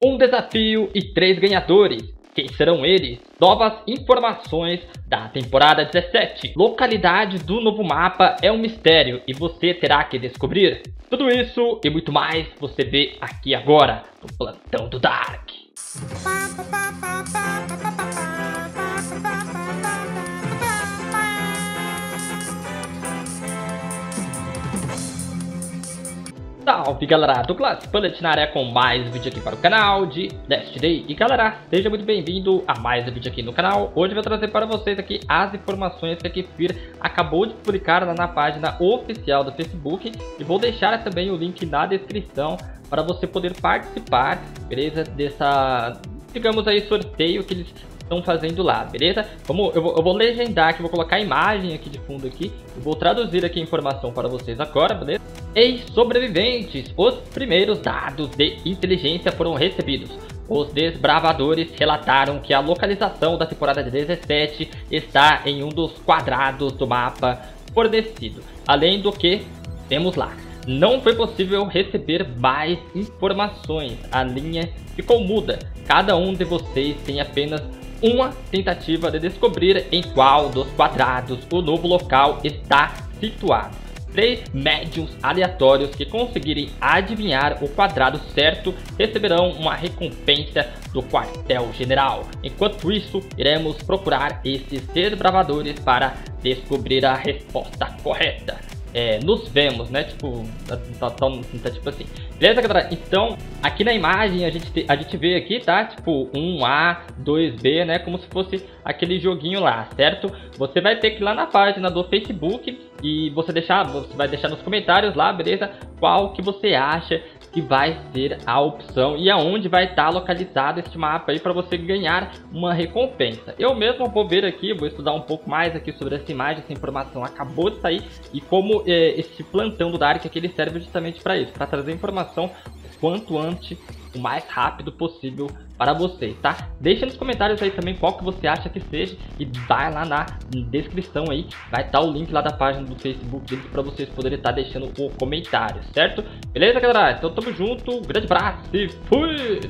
Um desafio e 3 ganhadores. Quem serão eles? Novas informações da temporada 17. Localidade do novo mapa é um mistério e você terá que descobrir. Tudo isso e muito mais você vê aqui agora no Plantão do Dark. Salve galera, Dolglas Bullet na área com mais um vídeo aqui para o canal de Last Day. E galera, seja muito bem-vindo a mais um vídeo aqui no canal. Hoje eu vou trazer para vocês aqui as informações que a Kefir acabou de publicar lá na página oficial do Facebook. E vou deixar também o link na descrição para você poder participar, beleza? Dessa, digamos aí, sorteio que eles estão fazendo lá, beleza? Eu vou legendar aqui, vou colocar a imagem aqui de fundo aqui, eu vou traduzir aqui a informação para vocês agora, beleza? Ei, sobreviventes! Os primeiros dados de inteligência foram recebidos. Os desbravadores relataram que a localização da temporada 17 está em um dos quadrados do mapa fornecido. Além do que, temos lá. Não foi possível receber mais informações. A linha ficou muda. Cada um de vocês tem apenas uma tentativa de descobrir em qual dos quadrados o novo local está situado. 3 médiums aleatórios que conseguirem adivinhar o quadrado certo receberão uma recompensa do quartel-general. Enquanto isso, iremos procurar esses desbravadores para descobrir a resposta correta. Nos vemos, né? Tipo, tá tipo assim. Beleza, galera? Então, aqui na imagem a gente vê aqui, tá? Tipo, 1A, 2B, né? Como se fosse aquele joguinho lá, certo? Você vai ter que ir lá na página do Facebook e você vai deixar nos comentários lá, beleza? Qual que você acha que vai ser a opção e aonde vai estar localizado este mapa aí para você ganhar uma recompensa. Eu mesmo vou ver aqui, vou estudar um pouco mais aqui sobre essa imagem, essa informação acabou de sair e como esse plantão do Dark aqui ele serve justamente para isso, para trazer informação quanto antes, o mais rápido possível para vocês, tá? Deixa nos comentários aí também qual que você acha que seja e vai lá na descrição aí, vai estar o link lá da página do Facebook deles para vocês poderem estar deixando o comentário, certo? Beleza, galera? Então tamo junto, grande abraço e fui!